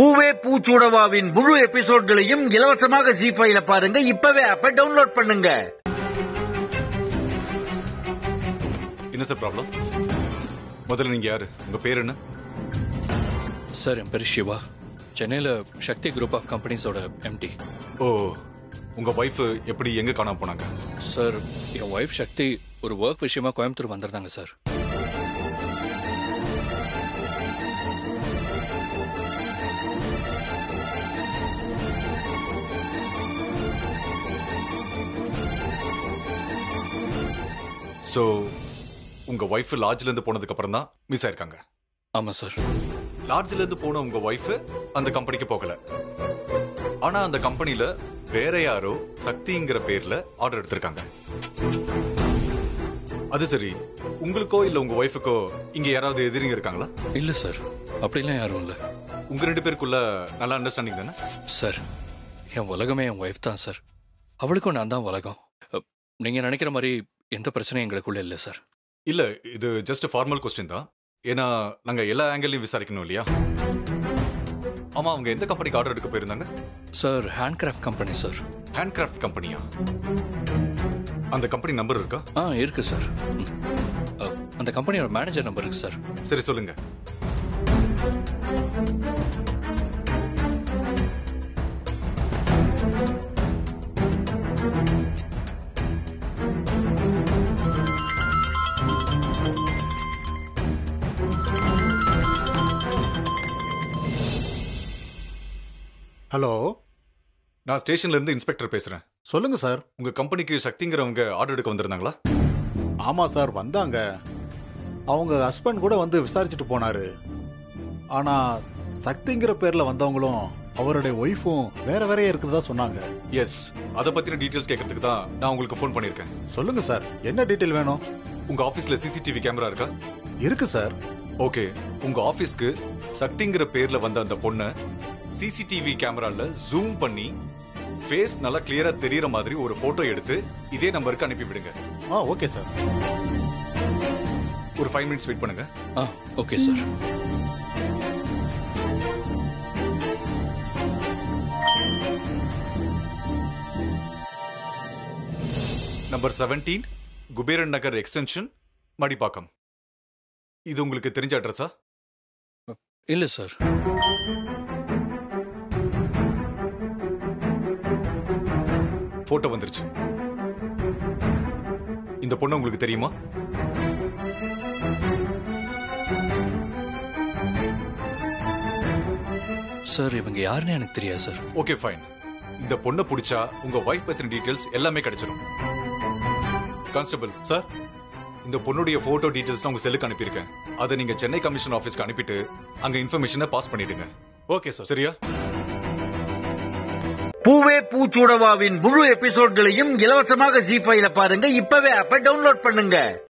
பூவே பூச்சூடவாவின் முழு எபிசோட்களையும் இலவசமாக ஜீஃபைல பாருங்க. இப்பவே ஆப்பை டவுன்லோட் பண்ணுங்க. என்ன சார் ப்ராப்ளம்? முதல்ல நீங்க யாரு, உங்க பேர் என்ன? சார் என் பேர் சிவா, சென்னையில சக்தி குரூப் ஆஃப் கம்பெனிஸோட எம்டி. ஓ, உங்க வைஃப் எப்படி எங்க காணாம போனாங்க? சார் என் வைஃப் சக்தி ஒரு ஒர்க் விஷயமா கோயம்புத்தூர் வந்திருந்தாங்க சார். சோ உங்க வைஃப் லாட்ஜ்ல இருந்து போனதுக்கு அப்புறம் தான் மிஸ் ஆயிருக்காங்க? ஆமா சார். லாட்ஜ்ல இருந்து போன உங்க வைஃப் அந்த கம்பெனிக்கு போகல, ஆனா அந்த கம்பெனில வேற யாரோ சக்திங்கிற பேர்ல ஆர்டர் எடுத்திருக்காங்க. அது சரி, உங்களுக்கோ இல்ல உங்க வைஃபுக்கோ இங்க யாராவது எதிரிங்க இருக்காங்களா? இல்ல சார், அப்படிலாம் யாரும் இல்ல. உங்க ரெண்டு பேருக்குள்ள நல்ல அண்டர்ஸ்டாண்டிங் தானே? சார் என் உலகமே என் வைஃப் தான் சார், அவளுக்கும் நான் தான் உலகம். நீங்க நினைக்கிற மாதிரி எந்த பிரச்சனையும் எங்களுக்குள்ள இல்லை சார். இல்லை, இது ஜஸ்ட் ஃபார்மல் கொஸ்டின் தான், ஏன்னா நாங்கள் எல்லா ஆங்கிள்லையும் விசாரிக்கணும் இல்லையா? ஆமாம், அவங்க எந்த கம்பெனிக்கு ஆர்டர் எடுக்க போயிருந்தாங்க? Sir handcraft company sir. Handcraft கம்பெனியா? அந்த கம்பெனி நம்பர் இருக்கா? ஆ இருக்கு சார், அந்த கம்பெனியோட மேனேஜர் நம்பர் இருக்கு சார். சரி சொல்லுங்க. ஹலோ, நான் ஸ்டேஷன்ல இருந்து இன்ஸ்பெக்டர் பேசுறேன். சொல்லுங்க சார். உங்க கம்பெனிக்கு சக்திங்கிறவங்க ஆர்டர் எடுக்க வந்திருந்தாங்களா? ஆமா சார் வந்தாங்க. அவங்க ஹஸ்பண்ட் கூட வந்து விசாரிச்சுட்டு போனாரு. ஆனா சக்திங்கிற பேர்ல வந்தவங்களும் அவருடைய ஒய்ஃபும் வேற வேறையே இருக்கிறதா சொன்னாங்க. எஸ், அதை பத்தின டீடைல்ஸ் கேட்கறதுக்கு தான் நான் உங்களுக்கு ஃபோன் பண்ணியிருக்கேன். சொல்லுங்க சார், என்ன டீடைல் வேணும்? உங்க ஆபீஸ்ல சிசிடிவி கேமரா இருக்கா? இருக்கு சார். ஓகே, உங்க ஆபீஸ்க்கு சக்திங்கிற பேர்ல வந்த அந்த பொண்ணு சிசிடிவி கேமரால ஜூம் பண்ணி ஃபேஸ் நல்லா கிளியரா தெரியற மாதிரி ஒரு போட்டோ எடுத்து இதே நம்பருக்கு அனுப்பி விடுங்க. ஆ ஓகே சார். ஒரு 5 மினிட்ஸ் வெயிட் பண்ணுங்க. ஆ okay sir. Number 17 Kuberan Nagar extension Madipakkam. இது உங்களுக்கு தெரிஞ்ச அட்ரஸா? இல்ல சார். போட்டோ வந்துருச்சு. இந்த பொண்ணு உங்களுக்கு தெரியுமா? சார் இவங்க யாருன்னு எனக்கு தெரியாது சார். Okay fine. இந்த பொண்ணை பிடிச்சா உங்க வைஃப் பத்தின டீடைல்ஸ் எல்லாமே கிடைச்சிடும். கான்ஸ்டபிள் சார், இந்த பொண்ணுடைய போட்டோ டீடைல்ஸ் உங்க செல்லுக்கு அனுப்பியிருக்கேன். அதை நீங்க சென்னை கமிஷன் ஆபீஸ்க்கு அனுப்பிட்டு அங்க இன்ஃபர்மேஷனை பாஸ் பண்ணிடுங்க. Okay sir. சரியா? பூவே பூச்சூடவாவின் முழு எபிசோட்களையும் இலவசமாக ஜீஃபைல பாருங்க. இப்பவே ஆப்பை டவுன்லோட் பண்ணுங்க.